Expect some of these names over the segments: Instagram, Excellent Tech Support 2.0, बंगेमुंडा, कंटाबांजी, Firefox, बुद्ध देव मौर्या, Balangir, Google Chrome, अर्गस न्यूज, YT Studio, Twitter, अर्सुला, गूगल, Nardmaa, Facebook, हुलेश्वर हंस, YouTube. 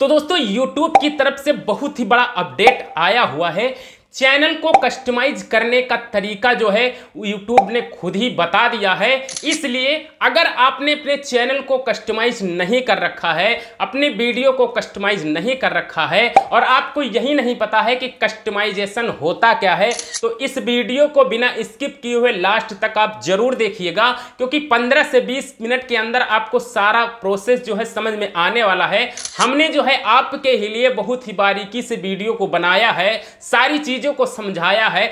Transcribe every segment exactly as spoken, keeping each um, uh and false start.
तो दोस्तों YouTube की तरफ से बहुत ही बड़ा अपडेट आया हुआ है। चैनल को कस्टमाइज करने का तरीका जो है YouTube ने खुद ही बता दिया है, इसलिए अगर आपने अपने चैनल को कस्टमाइज नहीं कर रखा है, अपने वीडियो को कस्टमाइज नहीं कर रखा है और आपको यही नहीं पता है कि कस्टमाइजेशन होता क्या है, तो इस वीडियो को बिना स्किप किए हुए लास्ट तक आप जरूर देखिएगा, क्योंकि पंद्रह से बीस मिनट के अंदर आपको सारा प्रोसेस जो है समझ में आने वाला है। हमने जो है आपके लिए बहुत ही बारीकी से वीडियो को बनाया है, सारी चीज़ को समझाया है।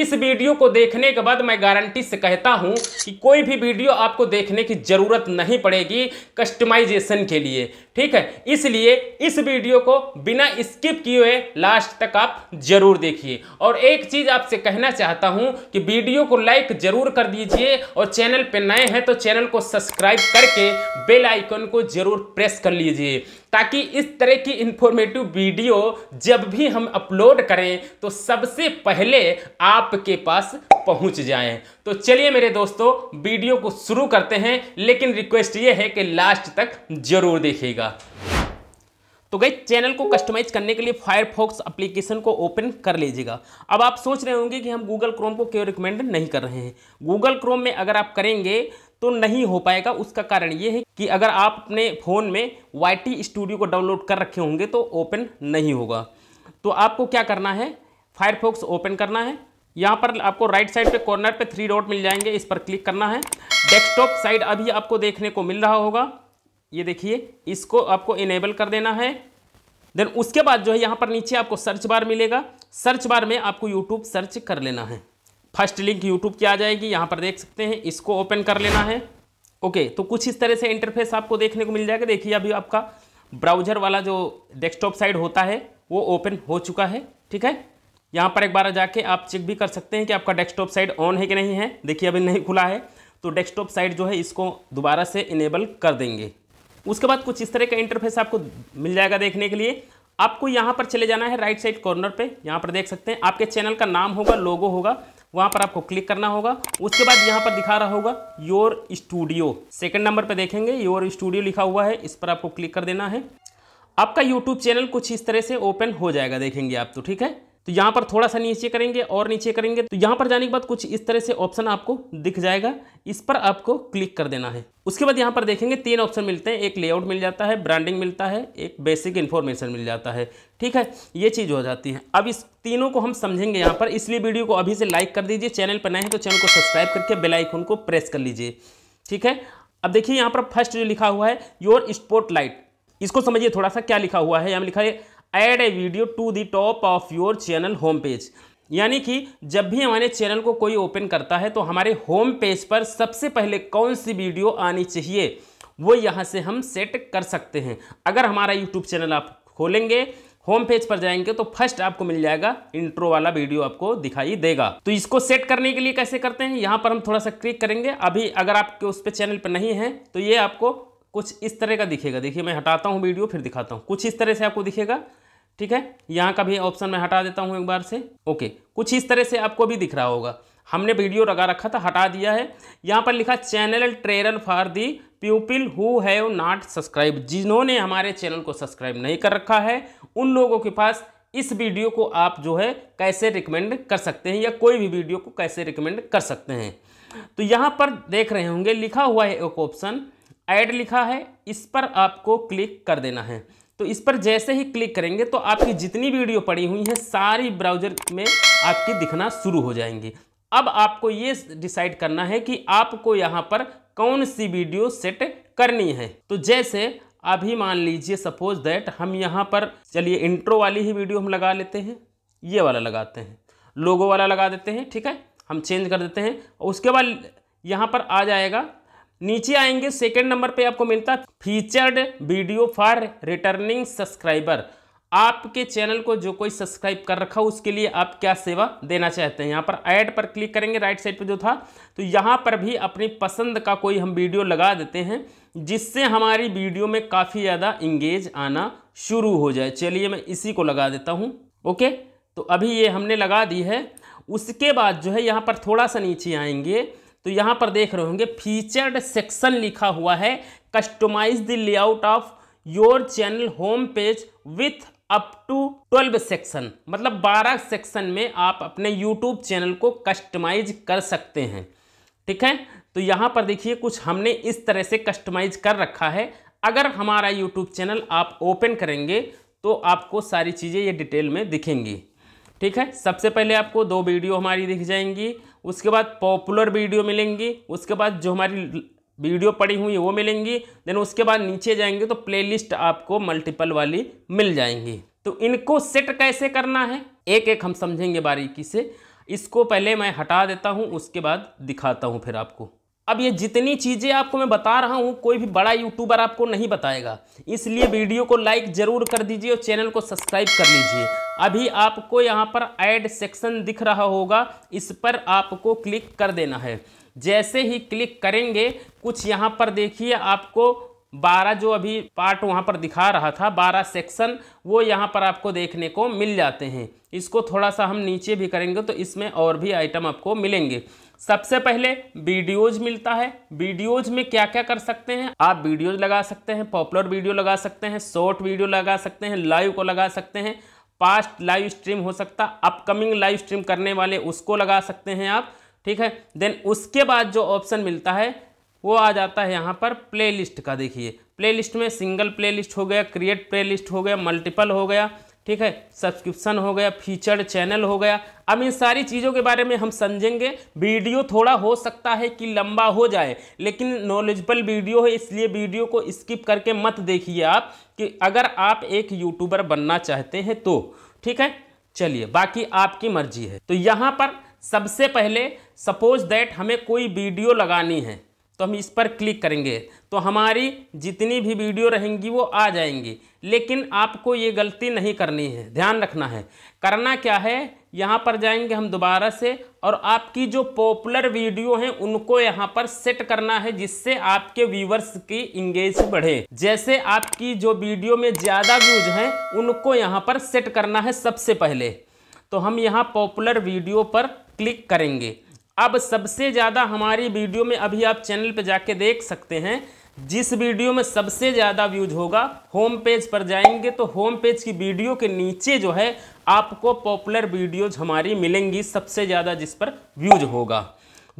इस वीडियो को देखने के बाद मैं गारंटी से कहता हूं कि कोई भी वीडियो आपको देखने की जरूरत नहीं पड़ेगी कस्टमाइजेशन के लिए, ठीक है। इसलिए इस वीडियो को बिना स्किप किए हुए लास्ट तक आप जरूर देखिए। और एक चीज़ आपसे कहना चाहता हूं कि वीडियो को लाइक जरूर कर दीजिए और चैनल पर नए हैं तो चैनल को सब्सक्राइब करके बेल आइकन को जरूर प्रेस कर लीजिए, ताकि इस तरह की इंफॉर्मेटिव वीडियो जब भी हम अपलोड करें तो सबसे पहले आपके पास पहुंच जाएं। तो चलिए मेरे दोस्तों वीडियो को शुरू करते हैं, लेकिन रिक्वेस्ट ये है कि लास्ट तक जरूर देखिएगा। तो गाइस, चैनल को कस्टमाइज करने के लिए फायरफॉक्स एप्लीकेशन को ओपन कर लीजिएगा। अब आप सोच रहे होंगे कि हम गूगल क्रोम को क्यों रिकमेंड नहीं कर रहे हैं। गूगल क्रोम में अगर आप करेंगे तो नहीं हो पाएगा। उसका कारण ये है कि अगर आप अपने फ़ोन में वाई टी स्टूडियो को डाउनलोड कर रखे होंगे तो ओपन नहीं होगा। तो आपको क्या करना है, फायरफॉक्स ओपन करना है। यहाँ पर आपको राइट साइड पे कॉर्नर पे थ्री डॉट मिल जाएंगे, इस पर क्लिक करना है। डेस्कटॉप साइड अभी आपको देखने को मिल रहा होगा, ये देखिए, इसको आपको इनेबल कर देना है। देन उसके बाद जो है यहाँ पर नीचे आपको सर्च बार मिलेगा, सर्च बार में आपको यूट्यूब सर्च कर लेना है। फर्स्ट लिंक यूट्यूब की आ जाएगी, यहाँ पर देख सकते हैं, इसको ओपन कर लेना है। ओके, तो कुछ इस तरह से इंटरफेस आपको देखने को मिल जाएगा। देखिए अभी आपका ब्राउज़र वाला जो डेस्कटॉप साइड होता है वो ओपन हो चुका है, ठीक है। यहाँ पर एक बार जाके आप चेक भी कर सकते हैं कि आपका डेस्कटॉप साइड ऑन है कि नहीं है। देखिए अभी नहीं खुला है, तो डेस्कटॉप साइड जो है इसको दोबारा से इनेबल कर देंगे। उसके बाद कुछ इस तरह का इंटरफेस आपको मिल जाएगा देखने के लिए। आपको यहाँ पर चले जाना है, राइट साइड कॉर्नर पे यहाँ पर देख सकते हैं आपके चैनल का नाम होगा, लोगो होगा, वहाँ पर आपको क्लिक करना होगा। उसके बाद यहाँ पर दिखा रहा होगा योर स्टूडियो, सेकंड नंबर पे देखेंगे योर स्टूडियो लिखा हुआ है, इस पर आपको क्लिक कर देना है। आपका यूट्यूब चैनल कुछ इस तरह से ओपन हो जाएगा, देखेंगे आप, तो ठीक है। तो यहाँ पर थोड़ा सा नीचे करेंगे और नीचे करेंगे तो यहाँ पर जाने के बाद कुछ इस तरह से ऑप्शन आपको दिख जाएगा, इस पर आपको क्लिक कर देना है। उसके बाद यहाँ पर देखेंगे तीन ऑप्शन मिलते हैं, एक लेआउट मिल जाता है, ब्रांडिंग मिलता है, एक बेसिक इन्फॉर्मेशन मिल जाता है, ठीक है। ये चीज़ हो जाती है। अब इस तीनों को हम समझेंगे यहाँ पर, इसलिए वीडियो को अभी से लाइक कर दीजिए, चैनल पर नए हैं तो चैनल को सब्सक्राइब करके बेल आइकन को प्रेस कर लीजिए, ठीक है। अब देखिए यहाँ पर फर्स्ट जो लिखा हुआ है योर स्पॉटलाइट, इसको समझिए थोड़ा सा क्या लिखा हुआ है। यहाँ लिखा है add a video to the top of your channel home page, यानी कि जब भी हमारे चैनल को कोई ओपन करता है तो हमारे होम पेज पर सबसे पहले कौन सी वीडियो आनी चाहिए वो यहाँ से हम सेट कर सकते हैं। अगर हमारा यूट्यूब चैनल आप खोलेंगे, होम पेज पर जाएंगे तो फर्स्ट आपको मिल जाएगा इंट्रो वाला वीडियो आपको दिखाई देगा। तो इसको सेट करने के लिए कैसे करते हैं, यहाँ पर हम थोड़ा सा क्लिक करेंगे। अभी अगर आपके उस पर चैनल पर नहीं है तो ये आपको कुछ इस तरह का दिखेगा। देखिए मैं हटाता हूँ वीडियो फिर दिखाता हूँ, कुछ इस तरह से आपको दिखेगा, ठीक है। यहाँ का भी ऑप्शन मैं हटा देता हूँ एक बार से। ओके, कुछ इस तरह से आपको भी दिख रहा होगा, हमने वीडियो लगा रखा था, हटा दिया है। यहाँ पर लिखा channel trailer for the people who have not subscribe, जिन्होंने हमारे चैनल को सब्सक्राइब नहीं कर रखा है उन लोगों के पास इस वीडियो को आप जो है कैसे रिकमेंड कर सकते हैं या कोई भी वीडियो को कैसे रिकमेंड कर सकते हैं। तो यहाँ पर देख रहे होंगे लिखा हुआ है एक ऑप्शन ऐड लिखा है, इस पर आपको क्लिक कर देना है। तो इस पर जैसे ही क्लिक करेंगे तो आपकी जितनी वीडियो पड़ी हुई है सारी ब्राउज़र में आपकी दिखना शुरू हो जाएंगी। अब आपको ये डिसाइड करना है कि आपको यहाँ पर कौन सी वीडियो सेट करनी है। तो जैसे अभी मान लीजिए सपोज दैट हम यहाँ पर, चलिए इंट्रो वाली ही वीडियो हम लगा लेते हैं, ये वाला लगाते हैं, लोगो वाला लगा देते हैं, ठीक है, हम चेंज कर देते हैं। उसके बाद यहाँ पर आ जाएगा, नीचे आएंगे सेकंड नंबर पे आपको मिलता है featured video for returning subscriber, आपके चैनल को जो कोई सब्सक्राइब कर रखा उसके लिए आप क्या सेवा देना चाहते हैं। यहाँ पर ऐड पर क्लिक करेंगे, राइट साइड पे जो था, तो यहाँ पर भी अपनी पसंद का कोई हम वीडियो लगा देते हैं जिससे हमारी वीडियो में काफ़ी ज़्यादा इंगेज आना शुरू हो जाए। चलिए मैं इसी को लगा देता हूँ। ओके, तो अभी ये हमने लगा दी है। उसके बाद जो है यहाँ पर थोड़ा सा नीचे आएंगे तो यहाँ पर देख रहे होंगे फीचर्ड सेक्शन लिखा हुआ है, customise the layout of your channel home page with up to twelve section, मतलब बारह सेक्शन में आप अपने YouTube चैनल को कस्टमाइज कर सकते हैं। ठीक है, तो यहाँ पर देखिए कुछ हमने इस तरह से कस्टमाइज कर रखा है। अगर हमारा YouTube चैनल आप ओपन करेंगे तो आपको सारी चीज़ें ये डिटेल में दिखेंगी। ठीक है, सबसे पहले आपको दो वीडियो हमारी दिख जाएंगी, उसके बाद पॉपुलर वीडियो मिलेंगी, उसके बाद जो हमारी वीडियो पड़ी हुई वो मिलेंगी, देन उसके बाद नीचे जाएंगे तो प्लेलिस्ट आपको मल्टीपल वाली मिल जाएंगी। तो इनको सेट कैसे करना है एक एक हम समझेंगे बारीकी से। इसको पहले मैं हटा देता हूँ, उसके बाद दिखाता हूँ फिर आपको। अब ये जितनी चीज़ें आपको मैं बता रहा हूँ कोई भी बड़ा यूट्यूबर आपको नहीं बताएगा, इसलिए वीडियो को लाइक ज़रूर कर दीजिए और चैनल को सब्सक्राइब कर लीजिए। अभी आपको यहाँ पर ऐड सेक्शन दिख रहा होगा, इस पर आपको क्लिक कर देना है। जैसे ही क्लिक करेंगे कुछ यहाँ पर देखिए आपको बारह जो अभी पार्ट वहाँ पर दिखा रहा था, बारह सेक्शन, वो यहाँ पर आपको देखने को मिल जाते हैं। इसको थोड़ा सा हम नीचे भी करेंगे तो इसमें और भी आइटम आपको मिलेंगे। सबसे पहले वीडियोज मिलता है। वीडियोज में क्या क्या कर सकते हैं आप, वीडियोज लगा सकते हैं, पॉपुलर वीडियो लगा सकते हैं, शॉर्ट वीडियो लगा सकते हैं, लाइव को लगा सकते हैं, पास्ट लाइव स्ट्रीम हो सकता, अपकमिंग लाइव स्ट्रीम करने वाले उसको लगा सकते हैं आप। ठीक है, देन उसके बाद जो ऑप्शन मिलता है वो आ जाता है यहाँ पर प्लेलिस्ट का। देखिए प्लेलिस्ट में सिंगल प्लेलिस्ट हो गया, क्रिएट प्लेलिस्ट हो गया, मल्टीपल हो गया, ठीक है, सब्सक्रिप्शन हो गया, फीचर्ड चैनल हो गया। अब इन सारी चीज़ों के बारे में हम समझेंगे। वीडियो थोड़ा हो सकता है कि लंबा हो जाए, लेकिन नॉलेजेबल वीडियो है, इसलिए वीडियो को स्किप करके मत देखिए आप, कि अगर आप एक यूट्यूबर बनना चाहते हैं तो। ठीक है, चलिए बाकी आपकी मर्जी है। तो यहाँ पर सबसे पहले सपोज दैट हमें कोई वीडियो लगानी है तो हम इस पर क्लिक करेंगे तो हमारी जितनी भी वीडियो रहेंगी वो आ जाएंगी। लेकिन आपको ये गलती नहीं करनी है, ध्यान रखना है। करना क्या है, यहाँ पर जाएंगे हम दोबारा से और आपकी जो पॉपुलर वीडियो हैं उनको यहाँ पर सेट करना है, जिससे आपके व्यूवर्स की इंगेज बढ़े। जैसे आपकी जो वीडियो में ज़्यादा व्यूज हैं उनको यहाँ पर सेट करना है। सबसे पहले तो हम यहाँ पॉपुलर वीडियो पर क्लिक करेंगे। अब सबसे ज़्यादा हमारी वीडियो में अभी आप चैनल पर जाके देख सकते हैं जिस वीडियो में सबसे ज़्यादा व्यूज होगा, होम पेज पर जाएंगे तो होम पेज की वीडियो के नीचे जो है आपको पॉपुलर वीडियोज हमारी मिलेंगी, सबसे ज़्यादा जिस पर व्यूज होगा।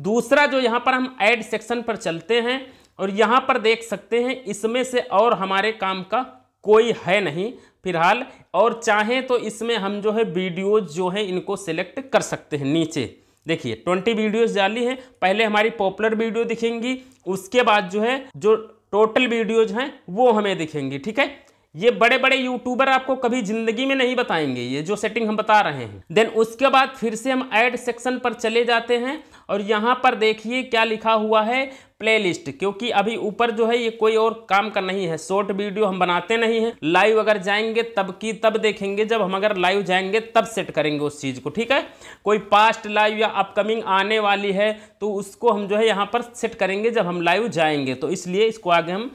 दूसरा जो यहाँ पर हम ऐड सेक्शन पर चलते हैं और यहाँ पर देख सकते हैं इसमें से और हमारे काम का कोई है नहीं फिलहाल, और चाहें तो इसमें हम जो है वीडियोज जो है इनको सेलेक्ट कर सकते हैं। नीचे देखिए बीस वीडियोस डाली हैं, पहले हमारी पॉपुलर वीडियो दिखेंगी, उसके बाद जो है जो टोटल वीडियोज हैं वो हमें दिखेंगी। ठीक है, ये बड़े बड़े यूट्यूबर आपको कभी ज़िंदगी में नहीं बताएंगे ये जो सेटिंग हम बता रहे हैं। देन उसके बाद फिर से हम ऐड सेक्शन पर चले जाते हैं और यहाँ पर देखिए क्या लिखा हुआ है, प्लेलिस्ट, क्योंकि अभी ऊपर जो है ये कोई और काम का नहीं है, शॉर्ट वीडियो हम बनाते नहीं हैं। लाइव अगर जाएंगे तब की तब देखेंगे, जब हम अगर लाइव जाएंगे तब सेट करेंगे उस चीज़ को। ठीक है, कोई पास्ट लाइव या अपकमिंग आने वाली है तो उसको हम जो है यहाँ पर सेट करेंगे जब हम लाइव जाएंगे, तो इसलिए इसको आगे हम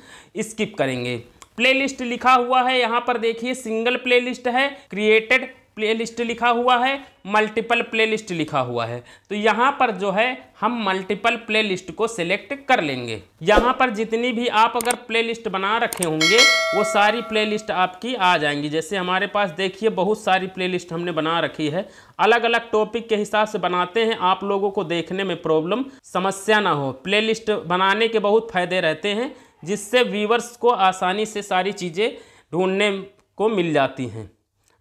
स्किप करेंगे। प्लेलिस्ट लिखा हुआ है यहाँ पर देखिए, सिंगल प्लेलिस्ट है, क्रिएटेड प्लेलिस्ट लिखा हुआ है, मल्टीपल प्लेलिस्ट लिखा हुआ है। तो यहाँ पर जो है हम मल्टीपल प्लेलिस्ट को सिलेक्ट कर लेंगे। यहाँ पर जितनी भी आप अगर प्लेलिस्ट बना रखे होंगे वो सारी प्लेलिस्ट आपकी आ जाएंगी। जैसे हमारे पास देखिए बहुत सारी प्लेलिस्ट हमने बना रखी है, अलग अलग टॉपिक के हिसाब से बनाते हैं, आप लोगों को देखने में प्रॉब्लम समस्या ना हो। प्लेलिस्ट बनाने के बहुत फायदे रहते हैं, जिससे व्यूवर्स को आसानी से सारी चीज़ें ढूंढने को मिल जाती हैं।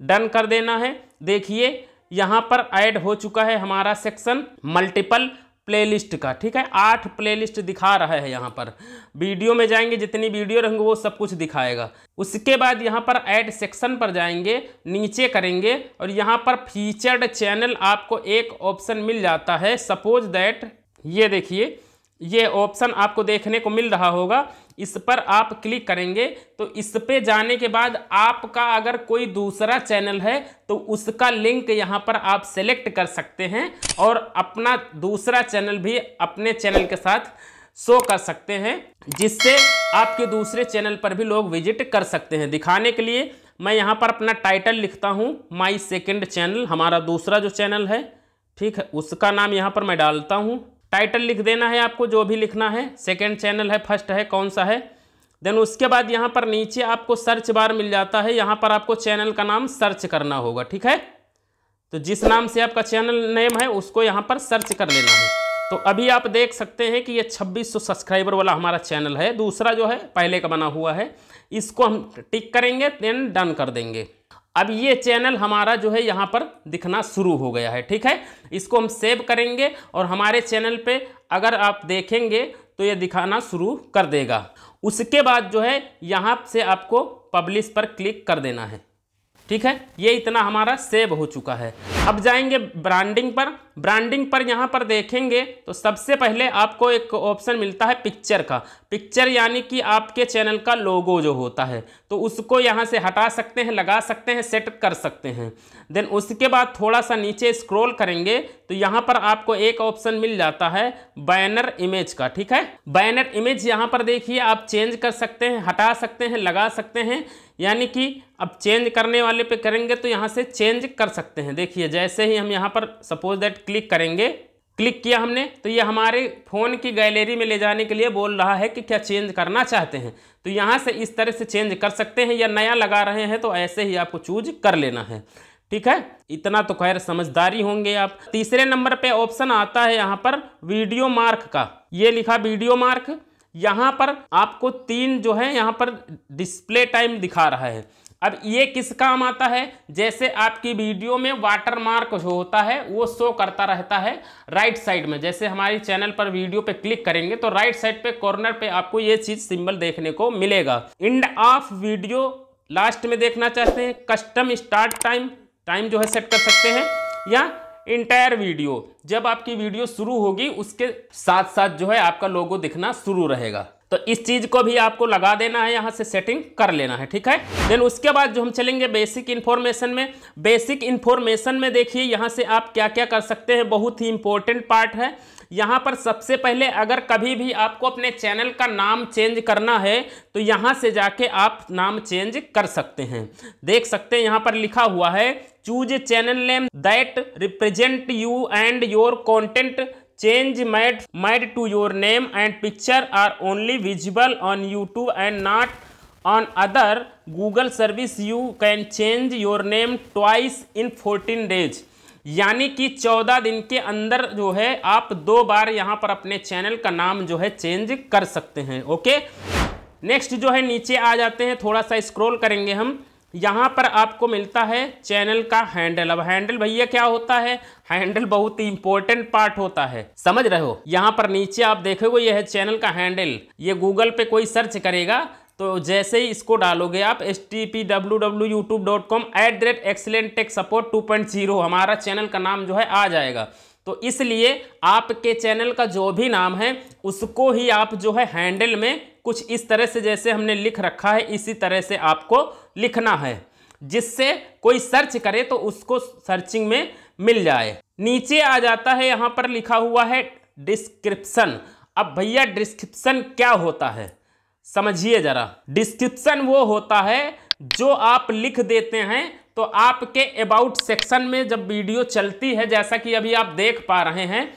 डन कर देना है। देखिए यहाँ पर ऐड हो चुका है हमारा सेक्शन मल्टीपल प्लेलिस्ट का। ठीक है, आठ प्लेलिस्ट दिखा रहा है यहाँ पर, वीडियो में जाएंगे जितनी वीडियो रहेंगे वो सब कुछ दिखाएगा। उसके बाद यहाँ पर ऐड सेक्शन पर जाएंगे, नीचे करेंगे और यहाँ पर फीचर्ड चैनल आपको एक ऑप्शन मिल जाता है। सपोज दैट ये देखिए ये ऑप्शन आपको देखने को मिल रहा होगा, इस पर आप क्लिक करेंगे तो इस पे जाने के बाद आपका अगर कोई दूसरा चैनल है तो उसका लिंक यहाँ पर आप सेलेक्ट कर सकते हैं और अपना दूसरा चैनल भी अपने चैनल के साथ शो कर सकते हैं, जिससे आपके दूसरे चैनल पर भी लोग विजिट कर सकते हैं। दिखाने के लिए मैं यहाँ पर अपना टाइटल लिखता हूँ, माई सेकेंड चैनल, हमारा दूसरा जो चैनल है। ठीक है, उसका नाम यहाँ पर मैं डालता हूँ, टाइटल लिख देना है आपको जो भी लिखना है, सेकंड चैनल है, फर्स्ट है, कौन सा है। देन उसके बाद यहाँ पर नीचे आपको सर्च बार मिल जाता है, यहाँ पर आपको चैनल का नाम सर्च करना होगा, ठीक है। तो जिस नाम से आपका चैनल नेम है उसको यहाँ पर सर्च कर लेना है। तो अभी आप देख सकते हैं कि ये छब्बीस सौ सब्सक्राइबर वाला हमारा चैनल है, दूसरा जो है पहले का बना हुआ है, इसको हम टिक करेंगे देन डन कर देंगे। अब ये चैनल हमारा जो है यहाँ पर दिखना शुरू हो गया है, ठीक है। इसको हम सेव करेंगे और हमारे चैनल पे अगर आप देखेंगे तो ये दिखाना शुरू कर देगा। उसके बाद जो है यहाँ से आपको पब्लिश पर क्लिक कर देना है, ठीक है। ये इतना हमारा सेव हो चुका है। अब जाएंगे ब्रांडिंग पर। ब्रांडिंग पर यहाँ पर देखेंगे तो सबसे पहले आपको एक ऑप्शन मिलता है पिक्चर का। पिक्चर यानी कि आपके चैनल का लोगो जो होता है, तो उसको यहाँ से हटा सकते हैं, लगा सकते हैं, सेट कर सकते हैं। देन उसके बाद थोड़ा सा नीचे स्क्रॉल करेंगे तो यहाँ पर आपको एक ऑप्शन मिल जाता है बैनर इमेज का, ठीक है। बैनर इमेज यहाँ पर देखिए आप चेंज कर सकते हैं, हटा सकते हैं, लगा सकते हैं। यानी कि अब चेंज करने वाले पे करेंगे तो यहाँ से चेंज कर सकते हैं। देखिए जैसे ही हम यहाँ पर सपोज दैट क्लिक करेंगे, क्लिक किया हमने तो ये हमारे फ़ोन की गैलरी में ले जाने के लिए बोल रहा है कि क्या चेंज करना चाहते हैं। तो यहाँ से इस तरह से चेंज कर सकते हैं, या नया लगा रहे हैं तो ऐसे ही आपको चूज कर लेना है, ठीक है। इतना तो खैर समझदारी होंगे आप। तीसरे नंबर पे ऑप्शन आता है यहाँ पर वीडियो मार्क का। ये लिखा वीडियो मार्क, यहाँ पर आपको तीन जो है यहाँ पर डिस्प्ले टाइम दिखा रहा है। अब ये किस काम आता है, जैसे आपकी वीडियो में वाटर मार्क जो होता है वो शो करता रहता है राइट साइड में। जैसे हमारे चैनल पर वीडियो पे क्लिक करेंगे तो राइट साइड पे कॉर्नर पे आपको ये चीज़ सिंबल देखने को मिलेगा। एंड ऑफ वीडियो लास्ट में देखना चाहते हैं, कस्टम स्टार्ट टाइम, टाइम जो है सेट कर सकते हैं, या इंटायर वीडियो, जब आपकी वीडियो शुरू होगी उसके साथ साथ जो है आपका लोगो दिखना शुरू रहेगा। तो इस चीज़ को भी आपको लगा देना है, यहाँ से सेटिंग कर लेना है, ठीक है। देन उसके बाद जो हम चलेंगे बेसिक इन्फॉर्मेशन में। बेसिक इन्फॉर्मेशन में देखिए यहाँ से आप क्या क्या कर सकते हैं, बहुत ही इंपॉर्टेंट पार्ट है। यहाँ पर सबसे पहले अगर कभी भी आपको अपने चैनल का नाम चेंज करना है तो यहाँ से जाके आप नाम चेंज कर सकते हैं। देख सकते हैं यहाँ पर लिखा हुआ है choose channel name that represent you and your content, change made made to your name and picture are only visible on YouTube and not on other गूगल service, you can change your name twice in fourteen days. यानी कि चौदह दिन के अंदर जो है आप दो बार यहाँ पर अपने चैनल का नाम जो है चेंज कर सकते हैं, ओके। नेक्स्ट जो है नीचे आ जाते हैं, थोड़ा सा स्क्रॉल करेंगे हम, यहाँ पर आपको मिलता है चैनल का हैंडल। अब हैंडल भैया क्या होता है, हैंडल बहुत ही इंपॉर्टेंट पार्ट होता है, समझ रहे हो। यहाँ पर नीचे आप देखोगे यह है चैनल का हैंडल। ये गूगल पे कोई सर्च करेगा तो जैसे ही इसको डालोगे आप H T P W W W dot YouTube dot com at the rate excellent tech support two point zero, हमारा चैनल का नाम जो है आ जाएगा। तो इसलिए आपके चैनल का जो भी नाम है उसको ही आप जो है हैंडल में कुछ इस तरह से जैसे हमने लिख रखा है इसी तरह से आपको लिखना है, जिससे कोई सर्च करे तो उसको सर्चिंग में मिल जाए। नीचे आ जाता है यहाँ पर लिखा हुआ है डिस्क्रिप्शन। अब भैया डिस्क्रिप्शन क्या होता है समझिए ज़रा। डिस्क्रिप्शन वो होता है जो आप लिख देते हैं तो आपके अबाउट सेक्शन में जब वीडियो चलती है, जैसा कि अभी आप देख पा रहे हैं,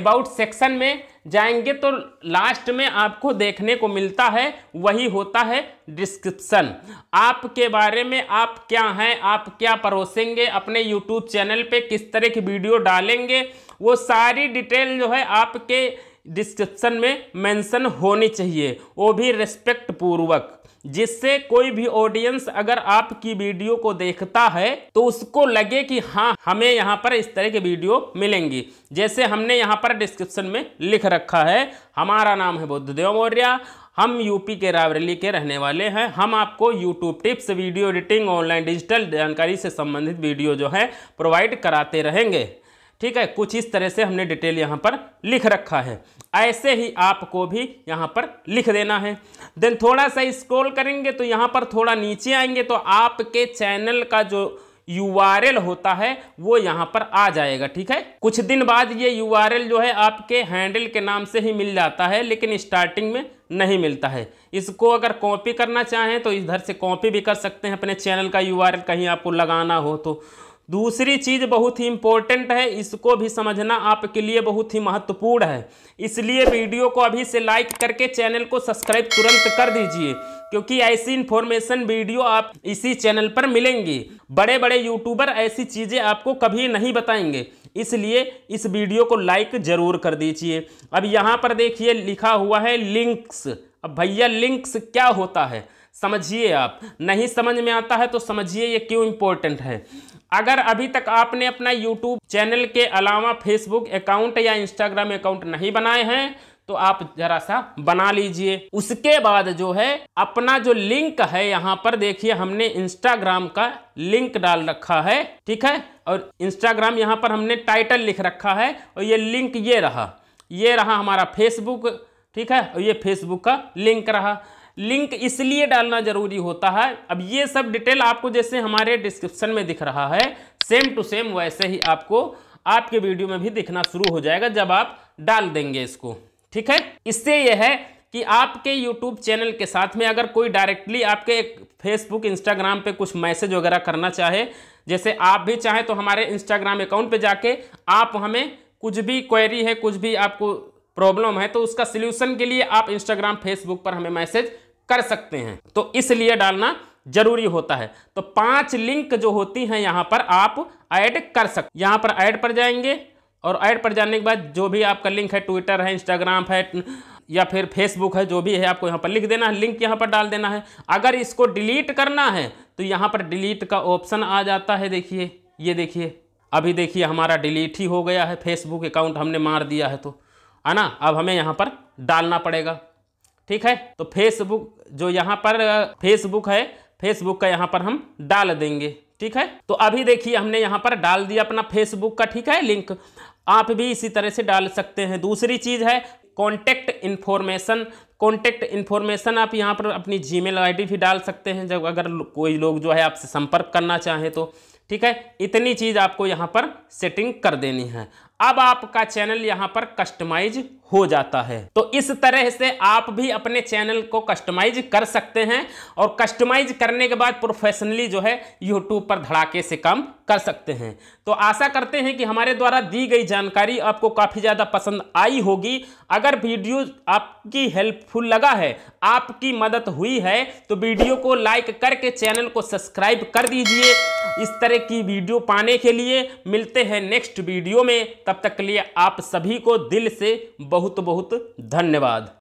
अबाउट सेक्शन में जाएंगे तो लास्ट में आपको देखने को मिलता है, वही होता है डिस्क्रिप्शन। आपके बारे में, आप क्या हैं, आप क्या परोसेंगे अपने यूट्यूब चैनल पे, किस तरह की वीडियो डालेंगे, वो सारी डिटेल जो है आपके डिस्क्रिप्शन में मेंशन होनी चाहिए, वो भी रिस्पेक्ट पूर्वक, जिससे कोई भी ऑडियंस अगर आपकी वीडियो को देखता है तो उसको लगे कि हाँ हमें यहाँ पर इस तरह की वीडियो मिलेंगी। जैसे हमने यहाँ पर डिस्क्रिप्शन में लिख रखा है हमारा नाम है बुद्ध देव मौर्या, हम यूपी के रायबरेली के रहने वाले हैं, हम आपको YouTube tips, video editing, online digital जानकारी से संबंधित वीडियो जो है प्रोवाइड कराते रहेंगे, ठीक है। कुछ इस तरह से हमने डिटेल यहाँ पर लिख रखा है, ऐसे ही आपको भी यहाँ पर लिख देना है। देन थोड़ा सा स्क्रॉल करेंगे तो यहाँ पर थोड़ा नीचे आएंगे तो आपके चैनल का जो यू आर एल होता है वो यहाँ पर आ जाएगा, ठीक है। कुछ दिन बाद ये यू आर एल जो है आपके हैंडल के नाम से ही मिल जाता है, लेकिन स्टार्टिंग में नहीं मिलता है। इसको अगर कॉपी करना चाहें तो इधर से कॉपी भी कर सकते हैं अपने चैनल का यू आर एल, कहीं आपको लगाना हो तो दूसरी चीज़ बहुत ही इम्पोर्टेंट है, इसको भी समझना आपके लिए बहुत ही महत्वपूर्ण है। इसलिए वीडियो को अभी से लाइक करके चैनल को सब्सक्राइब तुरंत कर दीजिए, क्योंकि ऐसी इन्फॉर्मेशन वीडियो आप इसी चैनल पर मिलेंगी। बड़े बड़े यूट्यूबर ऐसी चीज़ें आपको कभी नहीं बताएंगे, इसलिए इस वीडियो को लाइक ज़रूर कर दीजिए। अब यहाँ पर देखिए लिखा हुआ है लिंक्स। अब भैया लिंक्स क्या होता है समझिए, आप नहीं समझ में आता है तो समझिए ये क्यों इम्पोर्टेंट है। अगर अभी तक आपने अपना YouTube चैनल के अलावा Facebook अकाउंट या Instagram अकाउंट नहीं बनाए हैं तो आप जरा सा बना लीजिए। उसके बाद जो है अपना जो लिंक है, यहाँ पर देखिए हमने Instagram का लिंक डाल रखा है, ठीक है, और Instagram यहाँ पर हमने टाइटल लिख रखा है और ये लिंक ये रहा, ये रहा हमारा Facebook, ठीक है, और ये Facebook का लिंक रहा। लिंक इसलिए डालना ज़रूरी होता है। अब ये सब डिटेल आपको जैसे हमारे डिस्क्रिप्शन में दिख रहा है सेम टू सेम वैसे ही आपको आपके वीडियो में भी दिखना शुरू हो जाएगा जब आप डाल देंगे इसको, ठीक है। इससे यह है कि आपके यूट्यूब चैनल के साथ में अगर कोई डायरेक्टली आपके फेसबुक इंस्टाग्राम पे कुछ मैसेज वगैरह करना चाहे, जैसे आप भी चाहें तो हमारे इंस्टाग्राम अकाउंट पर जाके आप हमें कुछ भी क्वेरी है, कुछ भी आपको प्रॉब्लम है तो उसका सल्यूशन के लिए आप इंस्टाग्राम फेसबुक पर हमें मैसेज कर सकते हैं, तो इसलिए डालना जरूरी होता है। तो पांच लिंक जो होती हैं यहाँ पर आप ऐड कर सकते, यहाँ पर ऐड पर जाएंगे और ऐड पर जाने के बाद जो भी आपका लिंक है, ट्विटर है, इंस्टाग्राम है या फिर फेसबुक है, जो भी है आपको यहाँ पर लिख देना है, लिंक यहाँ पर डाल देना है। अगर इसको डिलीट करना है तो यहाँ पर डिलीट का ऑप्शन आ जाता है, देखिए ये देखिए अभी देखिए हमारा डिलीट ही हो गया है, फेसबुक अकाउंट हमने मार दिया है तो है ना, अब हमें यहाँ पर डालना पड़ेगा, ठीक है। तो फेसबुक जो यहाँ पर फेसबुक है, फेसबुक का यहाँ पर हम डाल देंगे, ठीक है। तो अभी देखिए हमने यहाँ पर डाल दिया अपना फेसबुक का, ठीक है, लिंक। आप भी इसी तरह से डाल सकते हैं। दूसरी चीज़ है कॉन्टैक्ट इन्फॉर्मेशन। कॉन्टैक्ट इन्फॉर्मेशन आप यहाँ पर अपनी जीमेल आईडी भी डाल सकते हैं जब अगर कोई लोग जो है आपसे संपर्क करना चाहे तो, ठीक है। इतनी चीज़ आपको यहाँ पर सेटिंग कर देनी है। अब आपका चैनल यहाँ पर कस्टमाइज हो जाता है। तो इस तरह से आप भी अपने चैनल को कस्टमाइज कर सकते हैं और कस्टमाइज करने के बाद प्रोफेशनली जो है यूट्यूब पर धड़ाके से काम कर सकते हैं। तो आशा करते हैं कि हमारे द्वारा दी गई जानकारी आपको काफ़ी ज़्यादा पसंद आई होगी। अगर वीडियो आपकी हेल्पफुल लगा है, आपकी मदद हुई है तो वीडियो को लाइक करके चैनल को सब्सक्राइब कर दीजिए। इस तरह की वीडियो पाने के लिए मिलते हैं नेक्स्ट वीडियो में। तब तक के लिए आप सभी को दिल से बहुत बहुत धन्यवाद।